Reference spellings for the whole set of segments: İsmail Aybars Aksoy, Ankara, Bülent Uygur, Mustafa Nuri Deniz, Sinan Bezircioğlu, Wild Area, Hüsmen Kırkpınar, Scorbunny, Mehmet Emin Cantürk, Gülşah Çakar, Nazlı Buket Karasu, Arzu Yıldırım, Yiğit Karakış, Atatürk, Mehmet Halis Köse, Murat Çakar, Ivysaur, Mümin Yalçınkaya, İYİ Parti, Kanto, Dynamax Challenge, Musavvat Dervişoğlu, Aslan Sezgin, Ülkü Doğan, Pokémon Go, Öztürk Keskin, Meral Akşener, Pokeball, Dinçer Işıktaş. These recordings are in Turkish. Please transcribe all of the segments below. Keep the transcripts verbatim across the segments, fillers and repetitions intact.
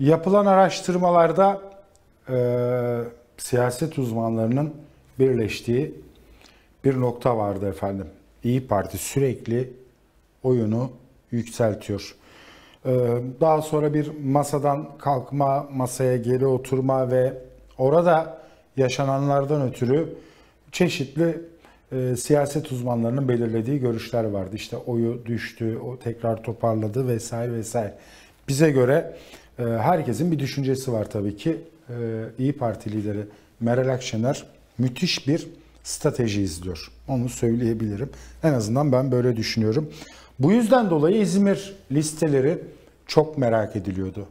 Yapılan araştırmalarda e, siyaset uzmanlarının birleştiği bir nokta vardı efendim. İYİ Parti sürekli oyunu yükseltiyor. E, daha sonra bir masadan kalkma, masaya geri oturma ve orada yaşananlardan ötürü çeşitli e, siyaset uzmanlarının belirlediği görüşler vardı. İşte oyu düştü, o tekrar toparladı vesaire vesaire. Bize göre e, herkesin bir düşüncesi var tabii ki. E, İYİ Parti lideri Meral Akşener müthiş bir strateji izliyor. Onu söyleyebilirim. En azından ben böyle düşünüyorum. Bu yüzden dolayı İzmir listeleri çok merak ediliyordu.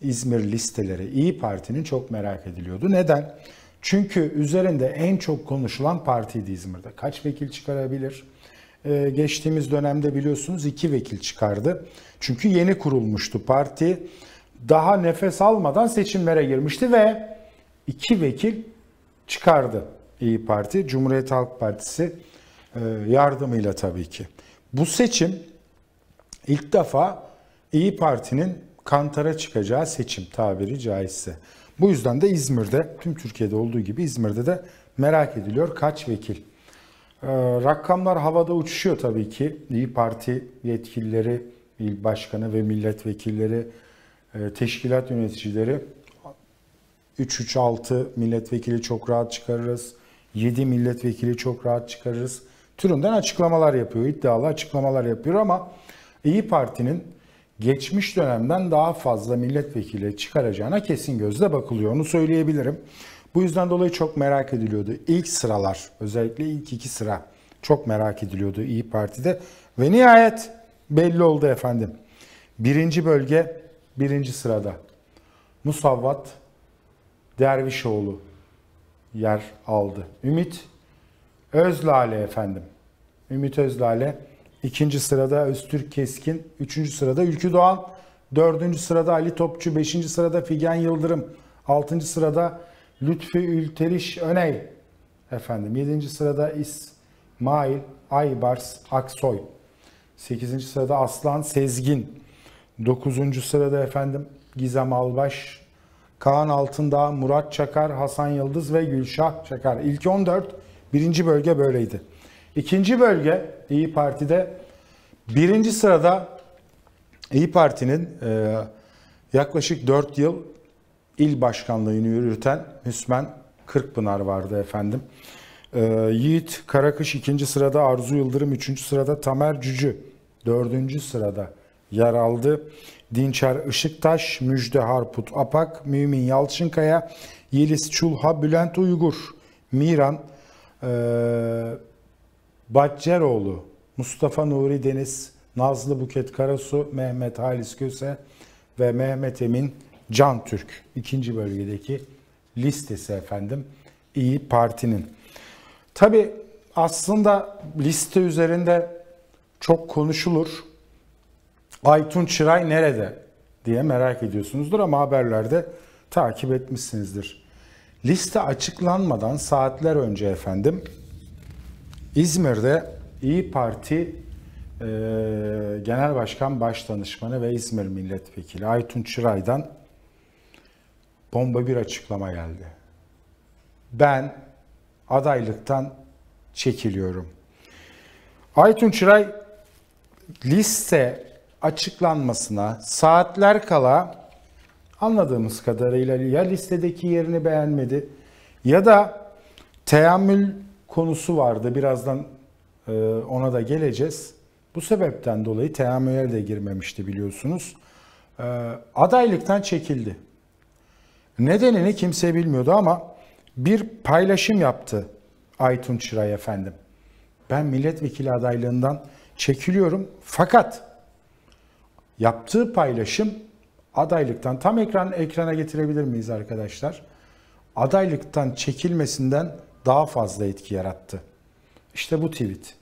İzmir listeleri İYİ Parti'nin çok merak ediliyordu. Neden? Çünkü üzerinde en çok konuşulan partiydi İzmir'de. Kaç vekil çıkarabilir? Ee, geçtiğimiz dönemde biliyorsunuz iki vekil çıkardı. Çünkü yeni kurulmuştu parti. Daha nefes almadan seçimlere girmişti ve iki vekil çıkardı İYİ Parti. Cumhuriyet Halk Partisi e, yardımıyla tabii ki. Bu seçim ilk defa İYİ Parti'nin kantara çıkacağı seçim tabiri caizse. Bu yüzden de İzmir'de, tüm Türkiye'de olduğu gibi İzmir'de de merak ediliyor kaç vekil. Ee, rakamlar havada uçuşuyor tabii ki. İYİ Parti yetkilileri, il başkanı ve milletvekilleri, e, teşkilat yöneticileri üç üç altı milletvekili çok rahat çıkarırız, yedi milletvekili çok rahat çıkarırız türünden açıklamalar yapıyor, iddialı açıklamalar yapıyor ama İYİ Parti'nin geçmiş dönemden daha fazla milletvekili çıkaracağına kesin gözle bakılıyor. Onu söyleyebilirim. Bu yüzden dolayı çok merak ediliyordu. İlk sıralar, özellikle ilk iki sıra çok merak ediliyordu İYİ Parti'de. Ve nihayet belli oldu efendim. Birinci bölge, birinci sırada Musavvat Dervişoğlu yer aldı. Ümit Özlale efendim. Ümit Özlale. İkinci sırada Öztürk Keskin, üçüncü sırada Ülkü Doğan, dördüncü sırada Ali Topçu, beşinci sırada Figen Yıldırım, altıncı sırada Lütfi Ülteriş Öney efendim, yedinci sırada İsmail Aybars Aksoy, sekizinci sırada Aslan Sezgin, dokuzuncu sırada efendim Gizem Albaş, Kaan Altındağ, Murat Çakar, Hasan Yıldız ve Gülşah Çakar. İlk on dört, birinci bölge böyleydi. İkinci bölge İYİ Parti'de birinci sırada İYİ Parti'nin e, yaklaşık dört yıl il başkanlığını yürüten Hüsmen Kırkpınar vardı efendim. E, Yiğit Karakış ikinci sırada, Arzu Yıldırım üçüncü sırada, Tamer Cücü dördüncü sırada yer aldı. Dinçer Işıktaş, Müjde Harput Apak, Mümin Yalçınkaya, Yeliz Çulha, Bülent Uygur, Miran, e, Baceroğlu, Mustafa Nuri Deniz, Nazlı Buket Karasu, Mehmet Halis Köse ve Mehmet Emin Cantürk. İkinci bölgedeki listesi efendim İYİ Parti'nin. Tabi aslında liste üzerinde çok konuşulur. Aytun Çıray nerede diye merak ediyorsunuzdur ama haberlerde takip etmişsinizdir. Liste açıklanmadan saatler önce efendim İzmir'de İYİ Parti e, Genel Başkan Başdanışmanı ve İzmir Milletvekili Aytun Çıray'dan bomba bir açıklama geldi. Ben adaylıktan çekiliyorum. Aytun Çıray liste açıklanmasına saatler kala anladığımız kadarıyla ya listedeki yerini beğenmedi ya da teamül konusu vardı. Birazdan ona da geleceğiz. Bu sebepten dolayı teamüle de girmemişti biliyorsunuz. Adaylıktan çekildi. Nedenini kimse bilmiyordu ama bir paylaşım yaptı Aytun Çıray efendim. Ben milletvekili adaylığından çekiliyorum. Fakat yaptığı paylaşım adaylıktan, tam ekran ekrana getirebilir miyiz arkadaşlar? Adaylıktan çekilmesinden daha fazla etki yarattı. İşte bu tweet.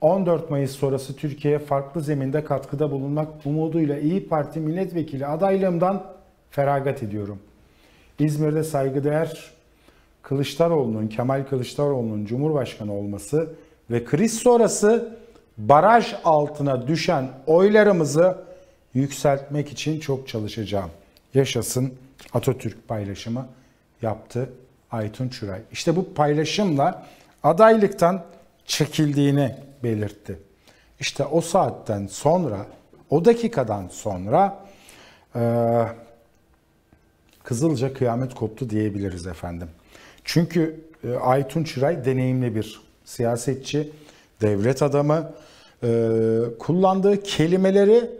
on dört Mayıs sonrası Türkiye'ye farklı zeminde katkıda bulunmak umuduyla İYİ Parti milletvekili adaylığımdan feragat ediyorum. İzmir'de saygıdeğer Kılıçdaroğlu'nun, Kemal Kılıçdaroğlu'nun Cumhurbaşkanı olması ve kriz sonrası baraj altına düşen oylarımızı yükseltmek için çok çalışacağım. Yaşasın Atatürk paylaşımı yaptı Aytun Çıray. İşte bu paylaşımla adaylıktan çekildiğini belirtti. İşte o saatten sonra, o dakikadan sonra e, Kızılca kıyamet koptu diyebiliriz efendim. Çünkü e, Aytun Çıray deneyimli bir siyasetçi, devlet adamı. E, kullandığı kelimeleri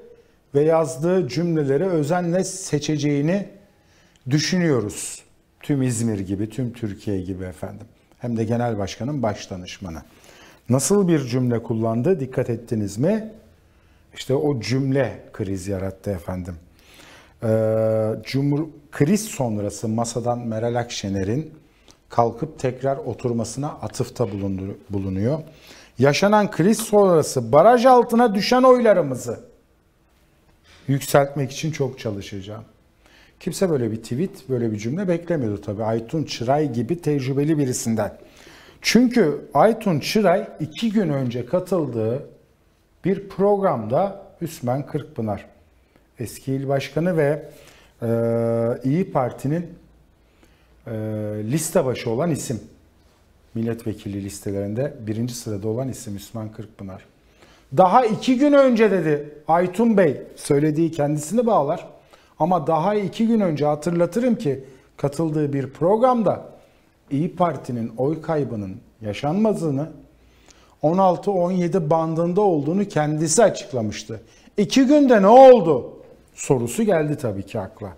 ve yazdığı cümleleri özenle seçeceğini düşünüyoruz. Tüm İzmir gibi, tüm Türkiye gibi efendim. Hem de genel başkanın baş danışmanı. Nasıl bir cümle kullandı? Dikkat ettiniz mi? İşte o cümle kriz yarattı efendim. Ee, Cumhur kriz sonrası masadan Meral Akşener'in kalkıp tekrar oturmasına atıfta bulunuyor. Yaşanan kriz sonrası baraj altına düşen oylarımızı yükseltmek için çok çalışacağım. Kimse böyle bir tweet, böyle bir cümle beklemiyordu tabii Aytun Çıray gibi tecrübeli birisinden. Çünkü Aytun Çıray iki gün önce katıldığı bir programda Hüsmen Kırkpınar, eski il başkanı ve e, İYİ Parti'nin e, liste başı olan isim, milletvekili listelerinde birinci sırada olan isim Hüsmen Kırkpınar. Daha iki gün önce dedi Aytun Bey, söylediği kendisini bağlar. Ama daha iki gün önce hatırlatırım ki katıldığı bir programda İYİ Parti'nin oy kaybının yaşanmadığını, on altı on yedi bandında olduğunu kendisi açıklamıştı. İki günde ne oldu sorusu geldi tabii ki akla.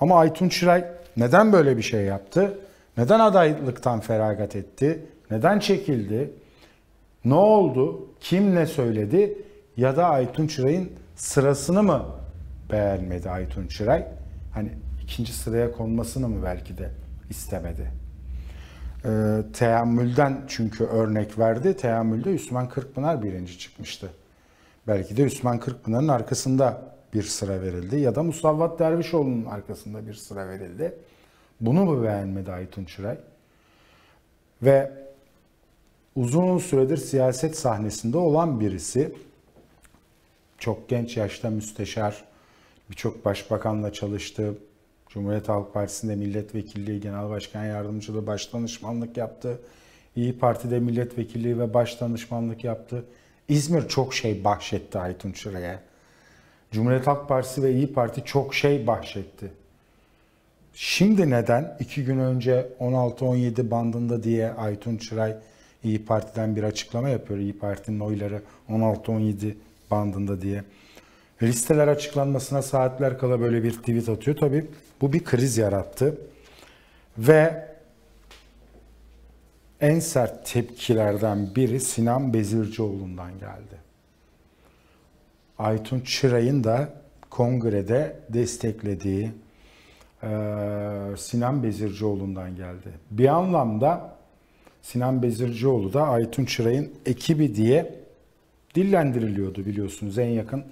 Ama Aytun Çıray neden böyle bir şey yaptı? Neden adaylıktan feragat etti? Neden çekildi? Ne oldu? Kim ne söyledi? Ya da Aytun Çıray'ın sırasını mı beğenmedi Aytun Çıray? Hani ikinci sıraya konmasını mı belki de istemedi? Ee, teammülden çünkü örnek verdi. Teammülde Hüsmen Kırkpınar birinci çıkmıştı. Belki de Hüsmen Kırkpınar'ın arkasında bir sıra verildi. Ya da Musavvat Dervişoğlu'nun arkasında bir sıra verildi. Bunu mu beğenmedi Aytun Çıray? Ve uzun süredir siyaset sahnesinde olan birisi, çok genç yaşta müsteşar, birçok başbakanla çalıştı. Cumhuriyet Halk Partisi'nde milletvekilliği, genel başkan yardımcılığı, başdanışmanlık yaptı. İYİ Parti'de milletvekilliği ve başdanışmanlık yaptı. İzmir çok şey bahşetti Aytun Çıray'a. Cumhuriyet Halk Partisi ve İYİ Parti çok şey bahşetti. Şimdi neden? İki gün önce on altı on yedi bandında diye Aytun Çıray İYİ Parti'den bir açıklama yapıyor. İYİ Parti'nin oyları on altı on yedi bandında diye. Listeler açıklanmasına saatler kala böyle bir tweet atıyor. Tabii bu bir kriz yarattı. Ve en sert tepkilerden biri Sinan Bezircioğlu'ndan geldi. Aytun Çıray'ın da kongrede desteklediği e, Sinan Bezircioğlu'ndan geldi. Bir anlamda Sinan Bezircioğlu da Aytun Çıray'ın ekibi diye dillendiriliyordu biliyorsunuz. En yakın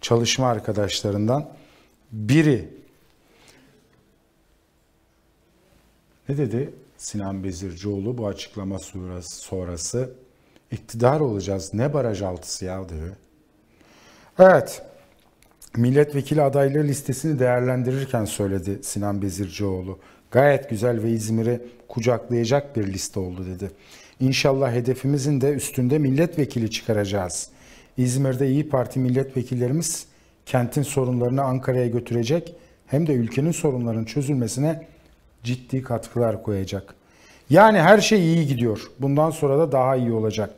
çalışma arkadaşlarından biri. Ne dedi Sinan Bezircioğlu bu açıklama sonrası? İktidar olacağız, ne baraj altısı ya diyor. Evet, milletvekili adayları listesini değerlendirirken söyledi Sinan Bezircioğlu. Gayet güzel ve İzmir'i kucaklayacak bir liste oldu dedi. İnşallah hedefimizin de üstünde milletvekili çıkaracağız. İzmir'de İYİ Parti milletvekillerimiz kentin sorunlarını Ankara'ya götürecek, hem de ülkenin sorunlarının çözülmesine ciddi katkılar koyacak. Yani her şey iyi gidiyor. Bundan sonra da daha iyi olacak.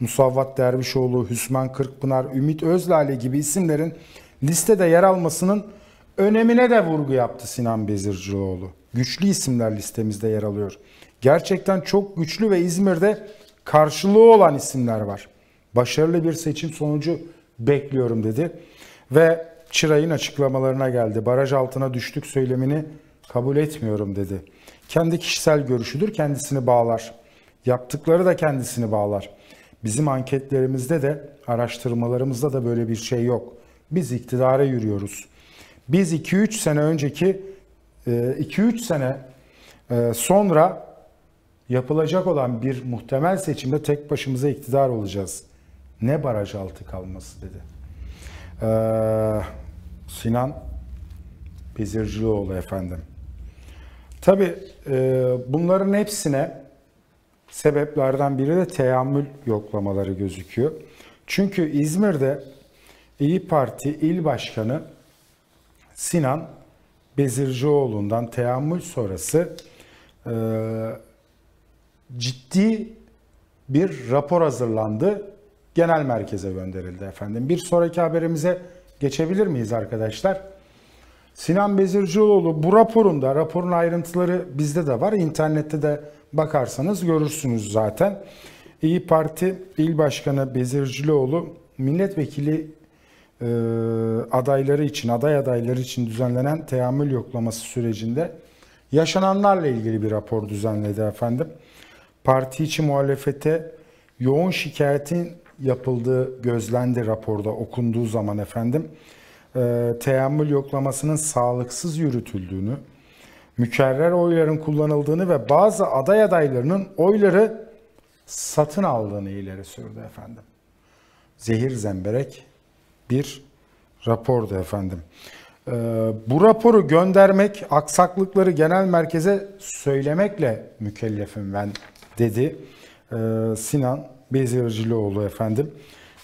Musavvat Dervişoğlu, Hüsmen Kırkpınar, Ümit Özlale gibi isimlerin listede yer almasının önemine de vurgu yaptı Sinan Bezircioğlu. Güçlü isimler listemizde yer alıyor. Gerçekten çok güçlü ve İzmir'de karşılığı olan isimler var. Başarılı bir seçim sonucu bekliyorum dedi. Ve Çıray'ın açıklamalarına geldi. Baraj altına düştük söylemini kabul etmiyorum dedi. Kendi kişisel görüşüdür, kendisini bağlar. Yaptıkları da kendisini bağlar. Bizim anketlerimizde de, araştırmalarımızda da böyle bir şey yok. Biz iktidara yürüyoruz. Biz iki üç sene önceki, iki üç sene sonra yapılacak olan bir muhtemel seçimde tek başımıza iktidar olacağız. Ne baraj altı kalması dedi. Ee, Sinan Bezircioğlu efendim. Tabii e, bunların hepsine sebeplerden biri de teamül yoklamaları gözüküyor. Çünkü İzmir'de İYİ Parti İl Başkanı Sinan Bezircioğlu'ndan teamül sonrası e, ciddi bir rapor hazırlandı. Genel merkeze gönderildi efendim. Bir sonraki haberimize geçebilir miyiz arkadaşlar? Sinan Bezircioğlu bu raporunda, raporun ayrıntıları bizde de var. İnternette de bakarsanız görürsünüz zaten. İYİ Parti İl Başkanı Bezircioğlu, milletvekili e, adayları için, aday adayları için düzenlenen teamül yoklaması sürecinde yaşananlarla ilgili bir rapor düzenledi efendim. Parti içi muhalefete yoğun şikayetin yapıldığı gözlendi raporda okunduğu zaman efendim. E, teamül yoklamasının sağlıksız yürütüldüğünü, mükerrer oyların kullanıldığını ve bazı aday adaylarının oyları satın aldığını ileri sürdü efendim. Zehir zemberek bir rapordu efendim. E, bu raporu göndermek, aksaklıkları genel merkeze söylemekle mükellefim ben dedi e, Sinan Bezircioğlu efendim.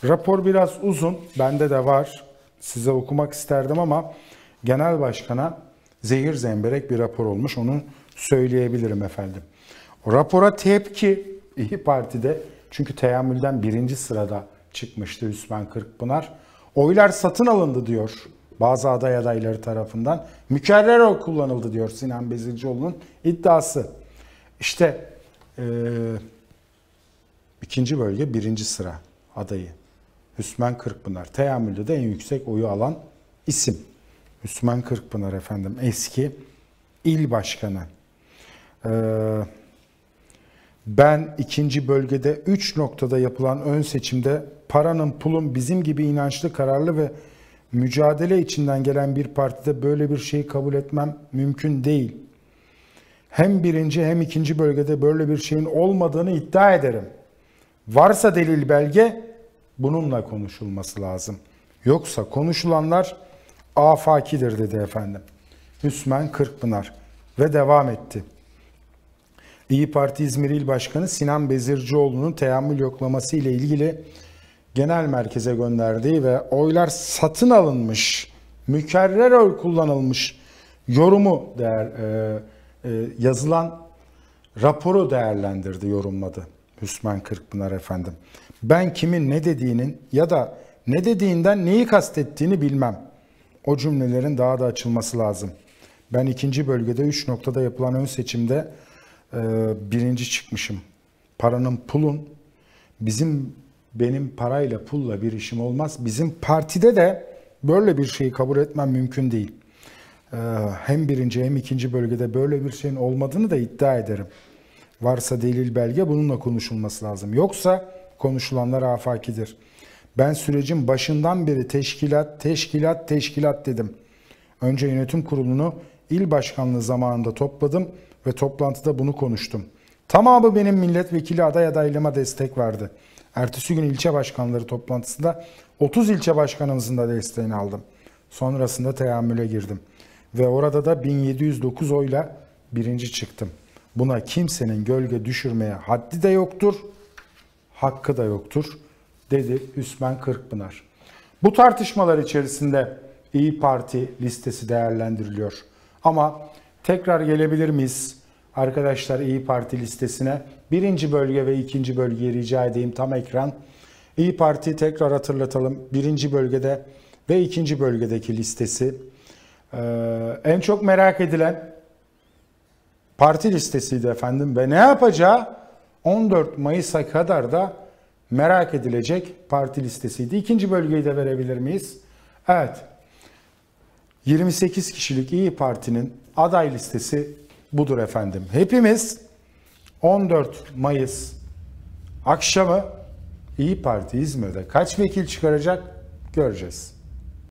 Rapor biraz uzun, bende de var. Size okumak isterdim ama genel başkana zehir zemberek bir rapor olmuş. Onu söyleyebilirim efendim. O rapora tepki İYİ Parti'de, çünkü teamülden birinci sırada çıkmıştı Hüsmen Kırkpınar. Oylar satın alındı diyor bazı aday adayları tarafından. Mükerrer oy kullanıldı diyor Sinan Bezircioğlu'nun iddiası. İşte ee, ikinci bölge birinci sıra adayı Hüsmen Kırkpınar. Teamülde de en yüksek oyu alan isim Hüsmen Kırkpınar efendim. Eski il başkanı. Ee, ben ikinci bölgede üç noktada yapılan ön seçimde paranın pulun bizim gibi inançlı, kararlı ve mücadele içinden gelen bir partide böyle bir şeyi kabul etmem mümkün değil. Hem birinci hem ikinci bölgede böyle bir şeyin olmadığını iddia ederim. Varsa delil belge bununla konuşulması lazım. Yoksa konuşulanlar afakidir dedi efendim Hüsmen Kırkpınar ve devam etti. İYİ Parti İzmir İl Başkanı Sinan Bezircioğlu'nun teamül yoklaması ile ilgili genel merkeze gönderdiği ve oylar satın alınmış, mükerrer oy kullanılmış yorumu değer, e, e, yazılan raporu değerlendirdi, yorumladı Hüsmen Kırkpınar efendim. Ben kimin ne dediğinin ya da ne dediğinden neyi kastettiğini bilmem. O cümlelerin daha da açılması lazım. Ben ikinci bölgede üç noktada yapılan ön seçimde e, birinci çıkmışım. Paranın pulun, bizim benim parayla pulla bir işim olmaz. Bizim partide de böyle bir şeyi kabul etmem mümkün değil. E, hem birinci hem ikinci bölgede böyle bir şeyin olmadığını da iddia ederim. Varsa delil belge bununla konuşulması lazım. Yoksa konuşulanlar afakidir. Ben sürecin başından beri teşkilat, teşkilat, teşkilat dedim. Önce yönetim kurulunu il başkanlığı zamanında topladım ve toplantıda bunu konuştum. Tamamı benim milletvekili aday adaylığıma destek verdi. Ertesi gün ilçe başkanları toplantısında otuz ilçe başkanımızın da desteğini aldım. Sonrasında teamüle girdim. Ve orada da bin yedi yüz dokuz oyla birinci çıktım. Buna kimsenin gölge düşürmeye haddi de yoktur, hakkı da yoktur dedi Hüsmen Kırkpınar. Bu tartışmalar içerisinde İYİ Parti listesi değerlendiriliyor. Ama tekrar gelebilir miyiz arkadaşlar İYİ Parti listesine? Birinci bölge ve ikinci bölgeyi rica edeyim tam ekran. İYİ Parti tekrar hatırlatalım. Birinci bölgede ve ikinci bölgedeki listesi. Ee, en çok merak edilen parti listesiydi efendim ve ne yapacağı on dört Mayıs'a kadar da merak edilecek parti listesiydi. İkinci bölgeyi de verebilir miyiz? Evet. yirmi sekiz kişilik İYİ Parti'nin aday listesi budur efendim. Hepimiz on dört Mayıs akşamı İYİ Parti İzmir'de kaç vekil çıkaracak göreceğiz.